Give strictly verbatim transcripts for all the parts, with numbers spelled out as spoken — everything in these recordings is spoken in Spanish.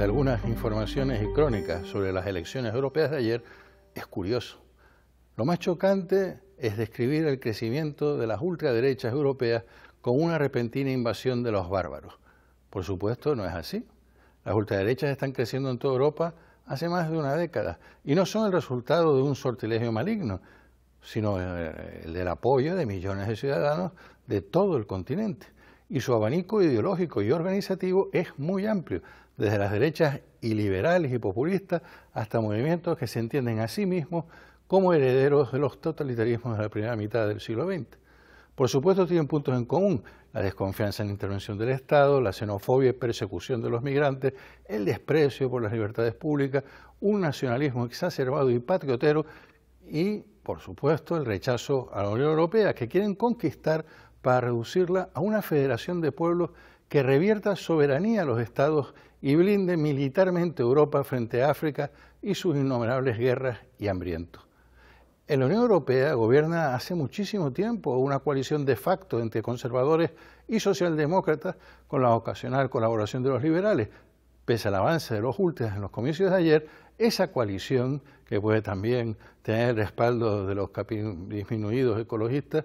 de algunas informaciones y crónicas sobre las elecciones europeas de ayer es curioso. Lo más chocante es describir el crecimiento de las ultraderechas europeas con una repentina invasión de los bárbaros. Por supuesto, no es así. Las ultraderechas están creciendo en toda Europa hace más de una década y no son el resultado de un sortilegio maligno, sino el del apoyo de millones de ciudadanos de todo el continente. Y su abanico ideológico y organizativo es muy amplio, desde las derechas y liberales y populistas hasta movimientos que se entienden a sí mismos como herederos de los totalitarismos de la primera mitad del siglo veinte. Por supuesto tienen puntos en común: la desconfianza en la intervención del Estado, la xenofobia y persecución de los migrantes, el desprecio por las libertades públicas, un nacionalismo exacerbado y patriotero y, por supuesto, el rechazo a la Unión Europea, que quieren conquistar para reducirla a una federación de pueblos que revierta soberanía a los estados y blinde militarmente Europa frente a África y sus innumerables guerras y hambrientos. En la Unión Europea gobierna hace muchísimo tiempo una coalición de facto entre conservadores y socialdemócratas con la ocasional colaboración de los liberales. Pese al avance de los ultras en los comicios de ayer, esa coalición, que puede también tener el respaldo de los disminuidos ecologistas,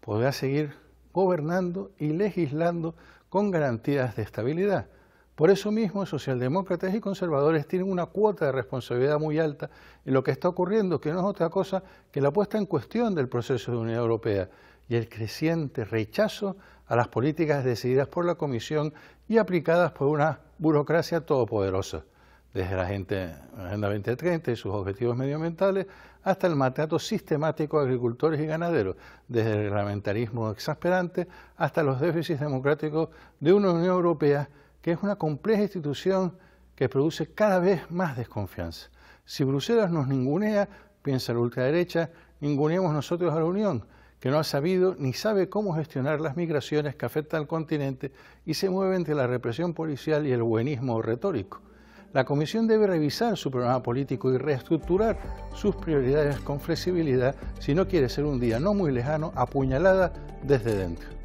podrá seguir gobernando y legislando con garantías de estabilidad. Por eso mismo, socialdemócratas y conservadores tienen una cuota de responsabilidad muy alta en lo que está ocurriendo, que no es otra cosa que la puesta en cuestión del proceso de Unión Europea y el creciente rechazo a las políticas decididas por la Comisión y aplicadas por una burocracia todopoderosa, desde la Agenda veinte treinta y sus objetivos medioambientales hasta el maltrato sistemático a agricultores y ganaderos, desde el reglamentarismo exasperante hasta los déficits democráticos de una Unión Europea que es una compleja institución que produce cada vez más desconfianza. Si Bruselas nos ningunea, piensa la ultraderecha, ninguneamos nosotros a la Unión, que no ha sabido ni sabe cómo gestionar las migraciones que afectan al continente y se mueve entre la represión policial y el buenismo retórico. La Comisión debe revisar su programa político y reestructurar sus prioridades con flexibilidad si no quiere ser un día no muy lejano apuñalada desde dentro.